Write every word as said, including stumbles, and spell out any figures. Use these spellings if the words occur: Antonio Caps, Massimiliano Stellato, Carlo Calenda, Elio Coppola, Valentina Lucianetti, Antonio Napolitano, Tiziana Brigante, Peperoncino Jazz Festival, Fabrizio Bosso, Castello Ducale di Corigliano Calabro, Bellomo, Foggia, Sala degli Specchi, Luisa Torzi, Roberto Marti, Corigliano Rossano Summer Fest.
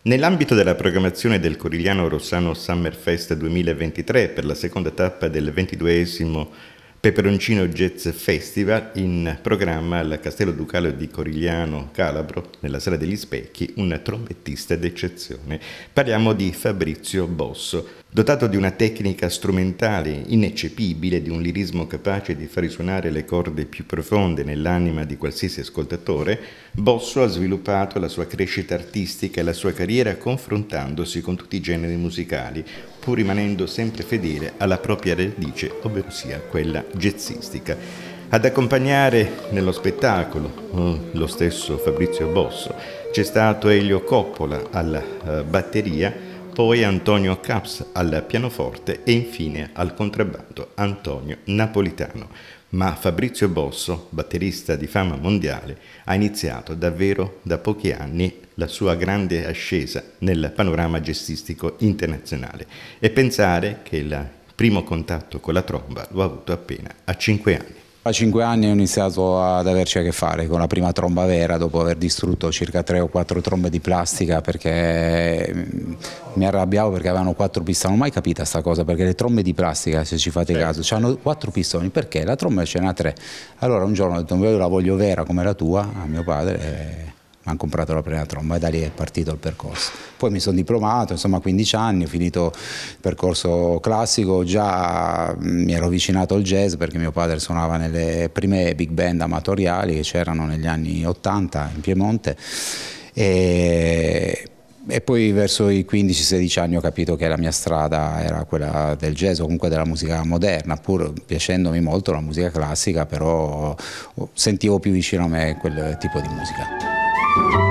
Nell'ambito della programmazione del Corigliano Rossano Summer Fest duemilaventitré per la seconda tappa del ventiduesimo Peperoncino Jazz Festival, in programma al Castello Ducale di Corigliano Calabro, nella Sala degli Specchi, un trombettista d'eccezione. Parliamo di Fabrizio Bosso, dotato di una tecnica strumentale ineccepibile, di un lirismo capace di far risuonare le corde più profonde nell'anima di qualsiasi ascoltatore. Bosso ha sviluppato la sua crescita artistica e la sua carriera confrontandosi con tutti i generi musicali, pur rimanendo sempre fedele alla propria radice, ovvero sia quella jazzistica. Ad accompagnare nello spettacolo lo stesso Fabrizio Bosso c'è stato Elio Coppola alla batteria, poi Antonio Caps al pianoforte e infine al contrabbando Antonio Napolitano. Ma Fabrizio Bosso, batterista di fama mondiale, ha iniziato davvero da pochi anni la sua grande ascesa nel panorama jazzistico internazionale, e pensare che il primo contatto con la tromba l'ho avuto appena a cinque anni. A cinque anni ho iniziato ad averci a che fare con la prima tromba vera, dopo aver distrutto circa tre o quattro trombe di plastica, perché mi arrabbiavo perché avevano quattro pistoni. Non ho mai capito questa cosa, perché le trombe di plastica, se ci fate caso, hanno quattro pistoni, perché la tromba ce n'ha tre. Allora un giorno ho detto, io la voglio vera come la tua, a mio padre, e mi hanno comprato la prima tromba, e da lì è partito il percorso. Poi mi sono diplomato, insomma, a quindici anni, ho finito il percorso classico, già mi ero avvicinato al jazz perché mio padre suonava nelle prime big band amatoriali che c'erano negli anni ottanta in Piemonte, e... E poi verso i quindici sedici anni ho capito che la mia strada era quella del jazz, o comunque della musica moderna, pur piacendomi molto la musica classica, però sentivo più vicino a me quel tipo di musica.